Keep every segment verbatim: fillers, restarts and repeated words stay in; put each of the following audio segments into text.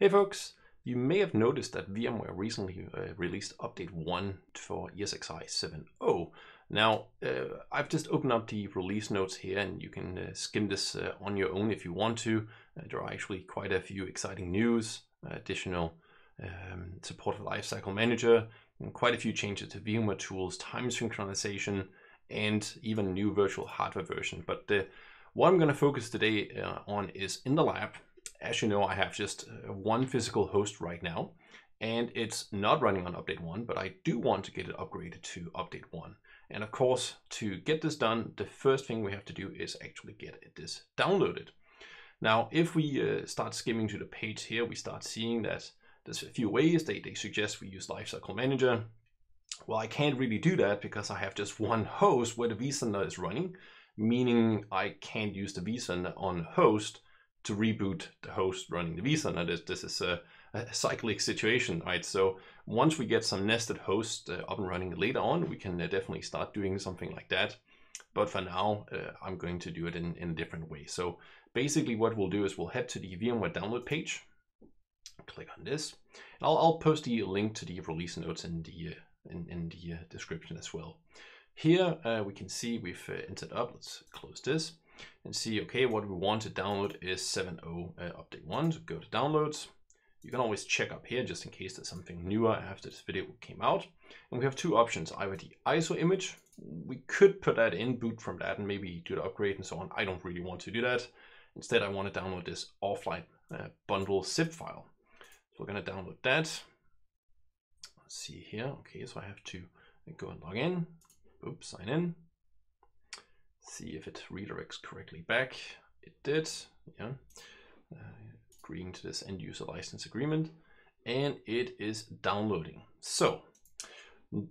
Hey folks, you may have noticed that VMware recently uh, released update one for E S X i seven point oh. Now, uh, I've just opened up the release notes here, and you can uh, skim this uh, on your own if you want to. Uh, there are actually quite a few exciting news, uh, additional um, support for Lifecycle Manager, and quite a few changes to VMware tools, time synchronization, and even new virtual hardware version. But uh, what I'm gonna focus today uh, on is in the lab. As you know, I have just one physical host right now, and it's not running on update one, but I do want to get it upgraded to update one. And of course, to get this done, the first thing we have to do is actually get this downloaded. Now, if we uh, start skimming to the page here, we start seeing that there's a few ways they, they suggest we use Lifecycle Manager. Well, I can't really do that because I have just one host where the vCenter is running, meaning I can't use the vCenter on host to reboot the host running the vCenter. This, this is a, a cyclic situation, right? So once we get some nested hosts uh, up and running later on, we can uh, definitely start doing something like that. But for now, uh, I'm going to do it in, in a different way. So basically what we'll do is we'll head to the VMware download page, click on this. I'll, I'll post the link to the release notes in the, uh, in, in the uh, description as well. Here uh, we can see we've uh, entered up, let's close this. And see, okay, what we want to download is seven point oh uh, update one. So go to downloads. You can always check up here just in case there's something newer after this video came out. And we have two options, either the I S O image, we could put that in, boot from that, and maybe do the upgrade and so on. I don't really want to do that. Instead, I want to download this offline uh, bundle zip file. So we're going to download that. Let's see here. Okay, so I have to go and log in. Oops, sign in. See if it redirects correctly back. It did, yeah. Uh, agreeing to this end user license agreement, and it is downloading. So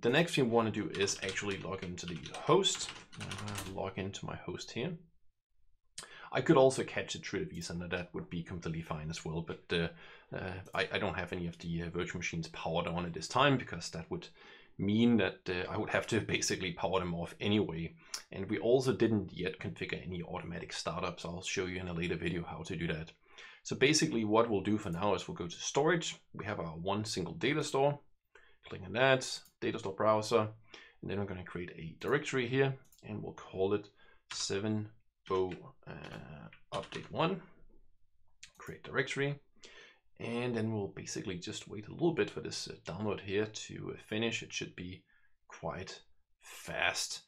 the next thing we want to do is actually log into the host. Uh, log into my host here. I could also catch it through the vCenter. That would be completely fine as well, but uh, uh, I, I don't have any of the uh, virtual machines powered on at this time because that would mean that uh, I would have to basically power them off anyway. And we also didn't yet configure any automatic startups. I'll show you in a later video how to do that. So basically what we'll do for now is we'll go to storage. We have our one single data store. Click on that, data store browser. And then we're gonna create a directory here and we'll call it seven point oh uh, update one, create directory. And then we'll basically just wait a little bit for this uh, download here to uh, finish. It should be quite fast.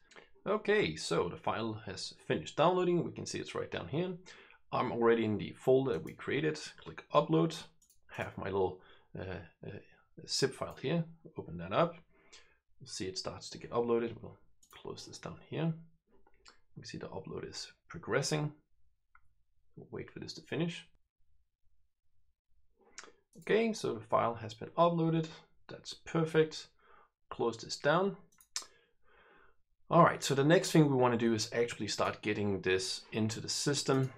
Okay, so the file has finished downloading. We can see it's right down here. I'm already in the folder we created. Click upload, have my little uh, uh, zip file here. Open that up. You'll see it starts to get uploaded. We'll close this down here. We see the upload is progressing. We'll wait for this to finish. Okay, so the file has been uploaded. That's perfect. Close this down. All right, so the next thing we want to do is actually start getting this into the system.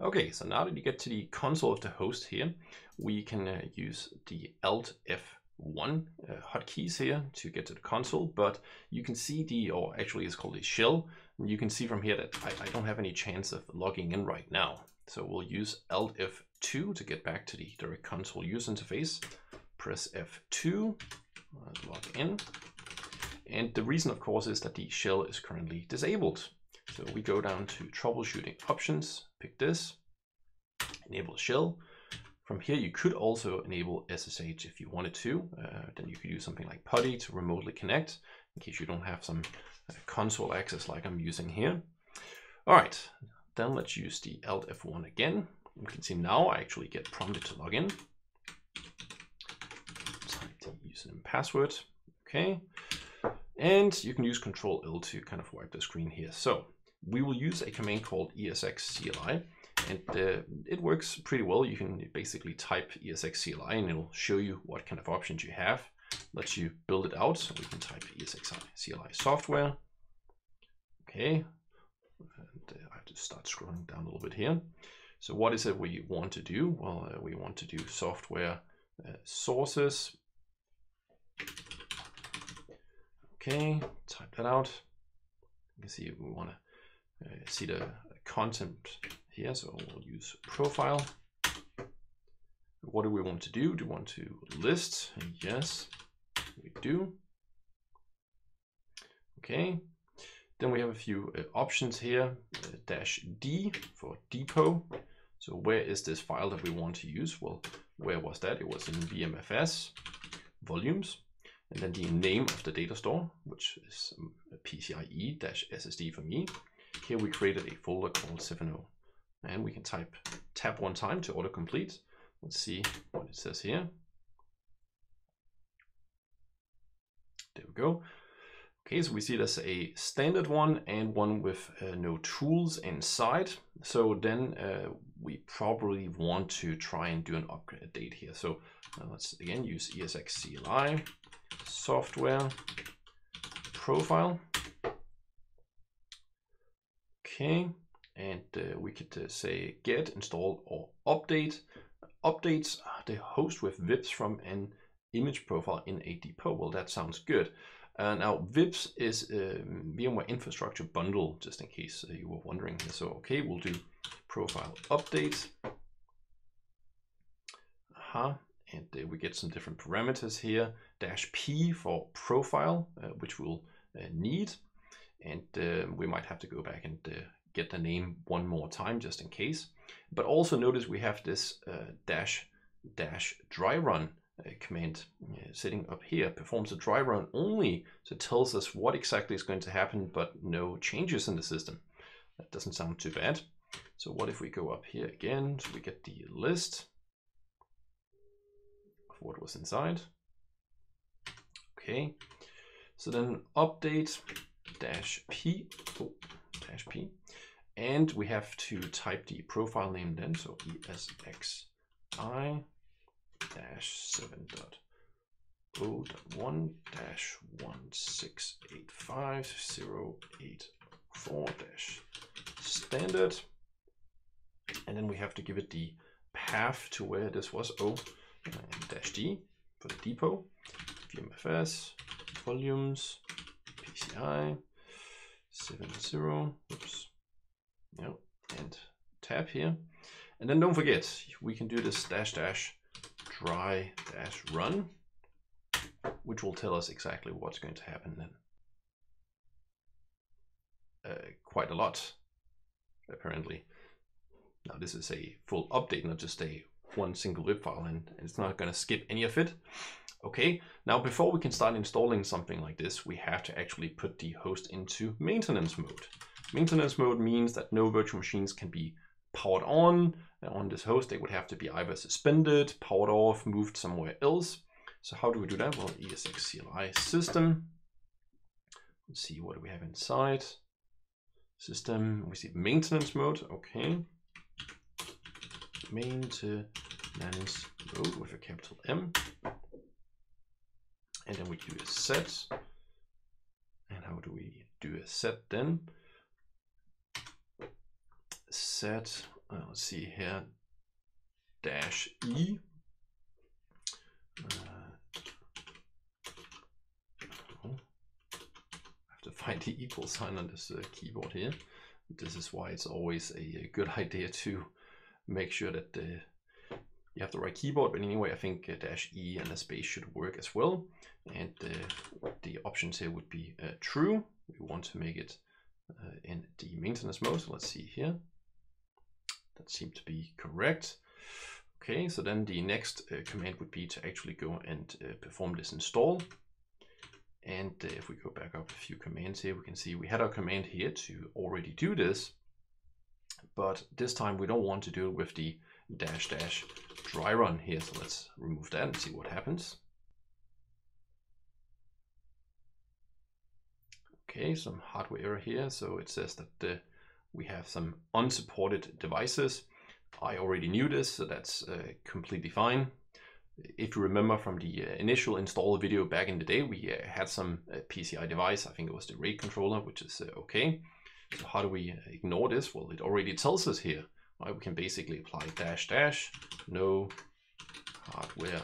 Okay, so now that you get to the console of the host here, we can uh, use the Alt F one uh, hotkeys here to get to the console, but you can see the, or actually it's called a shell. And you can see from here that I, I don't have any chance of logging in right now. So we'll use Alt F two to get back to the direct console user interface. Press F two, uh, log in. And the reason, of course, is that the shell is currently disabled. So we go down to troubleshooting options, pick this, enable shell. From here, you could also enable S S H if you wanted to. Uh, then you could use something like PuTTY to remotely connect in case you don't have some uh, console access like I'm using here. All right, then let's use the Alt F one again. You can see now I actually get prompted to log in. Type the username and password, okay. And you can use Control L to kind of wipe the screen here. So we will use a command called E S X C L I, and uh, it works pretty well. You can basically type E S X C L I and it'll show you what kind of options you have. Lets you build it out. So we can type E S X C L I software, okay. And I have to start scrolling down a little bit here. So what is it we want to do? Well, uh, we want to do software uh, sources. Okay, type that out. You can see we want to uh, see the content here. So we'll use profile. What do we want to do? Do we want to list? Yes, we do. Okay. Then we have a few uh, options here, uh, dash D for depot. So where is this file that we want to use? Well, where was that? It was in V M F S volumes. And then the name of the data store, which is P C I E S S D for me. Here we created a folder called seven point oh. And we can type tab one time to autocomplete. Let's see what it says here. There we go. Okay, so we see there's a standard one and one with uh, no tools inside. So then uh, we probably want to try and do an update here. So uh, let's again use ESXCLI software profile. Okay, and uh, we could uh, say get, install, or update. Updates the host with V I Ps from an image profile in a depot. Well, that sounds good. Uh, now, V I Ps is uh, VMware Infrastructure Bundle, just in case uh, you were wondering. So, okay, we'll do profile update. Uh-huh. And uh, we get some different parameters here. Dash P for profile, uh, which we'll uh, need. And uh, we might have to go back and uh, get the name one more time, just in case. But also notice we have this uh, dash dash dry run. Uh, command uh, sitting up here, performs a dry run only, so it tells us what exactly is going to happen, but no changes in the system. That doesn't sound too bad. So what if we go up here again, so we get the list of what was inside. Okay, so then update dash p, oh, dash p, and we have to type the profile name then, so ESXi seven point oh dot one dash one six eight five zero eight four dash standard, and then we have to give it the path to where this was. O dash D for the depot, V M F S volumes, P C I seven point oh, oops, no, and tab here, and then don't forget we can do this dash dash dry dash run, which will tell us exactly what's going to happen then. Uh, quite a lot, apparently. Now this is a full update, not just a one single zip file, and it's not going to skip any of it. Okay, now before we can start installing something like this, we have to actually put the host into maintenance mode. Maintenance mode means that no virtual machines can be powered on. On this host, they would have to be either suspended, powered off, moved somewhere else. So how do we do that? Well, ESXCLI system. Let's see, what do we have inside? System, we see maintenance mode, okay. Maintenance mode with a capital M. And then we do a set. And how do we do a set then? Set. Uh, let's see here, dash E, uh, oh, I have to find the equal sign on this uh, keyboard here. This is why it's always a, a good idea to make sure that uh, you have the right keyboard, but anyway, I think uh, dash E and a space should work as well. And uh, the options here would be uh, true. We want to make it uh, in the maintenance mode, so let's see here. That seemed to be correct. Okay, so then the next uh, command would be to actually go and uh, perform this install. And uh, if we go back up a few commands here, we can see we had our command here to already do this, but this time we don't want to do it with the dash dash dry run here. So let's remove that and see what happens. Okay, some hardware error here. So it says that the uh, we have some unsupported devices. I already knew this, so that's uh, completely fine. If you remember from the uh, initial install video back in the day, we uh, had some uh, P C I device, I think it was the RAID controller, which is uh, okay. So how do we ignore this? Well, it already tells us here, right? We can basically apply dash dash, no hardware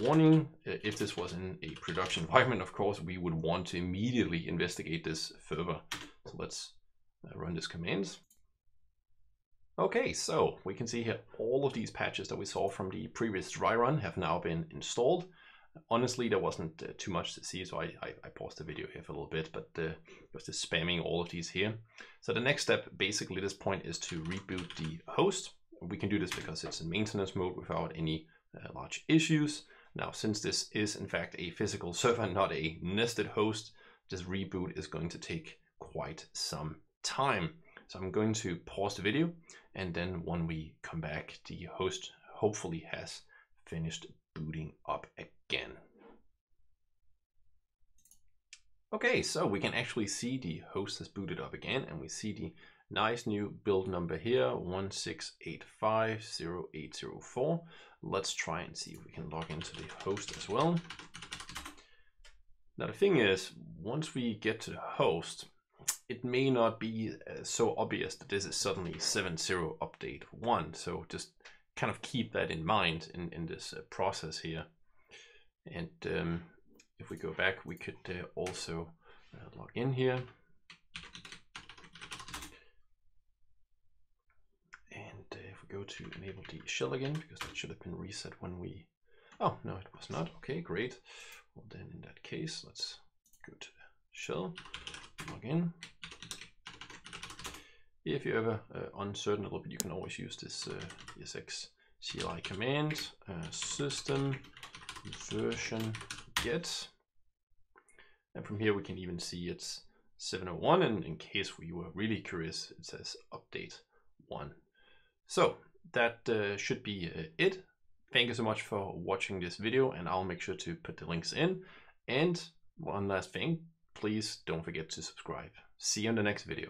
warning. If this was in a production environment, of course, we would want to immediately investigate this further. So let's Uh, run this command. Okay, so we can see here all of these patches that we saw from the previous dry run have now been installed. Honestly, there wasn't uh, too much to see, so I, I, I paused the video here for a little bit, but uh, was just spamming all of these here. So the next step, basically at this point, is to reboot the host. We can do this because it's in maintenance mode without any uh, large issues. Now, since this is in fact a physical server, not a nested host, this reboot is going to take quite some time. So I'm going to pause the video, and then when we come back, the host hopefully has finished booting up again. Okay, so we can actually see the host has booted up again, and we see the nice new build number here, one six eight five zero eight zero four. Let's try and see if we can log into the host as well. Now the thing is, once we get to the host, it may not be uh, so obvious that this is suddenly seven point zero update one. So just kind of keep that in mind in, in this uh, process here. And um, if we go back, we could uh, also uh, log in here. And uh, if we go to enable the shell again, because that should have been reset when we, oh, no, it was not. Okay, great. Well, then in that case, let's go to the shell, log in. If you're ever uh, uncertain a little bit, you can always use this uh, E S X C L I command, uh, system version get. And from here, we can even see it's seven oh one. And in case we were really curious, it says update one. So that uh, should be uh, it. Thank you so much for watching this video, and I'll make sure to put the links in. And one last thing, please don't forget to subscribe. See you in the next video.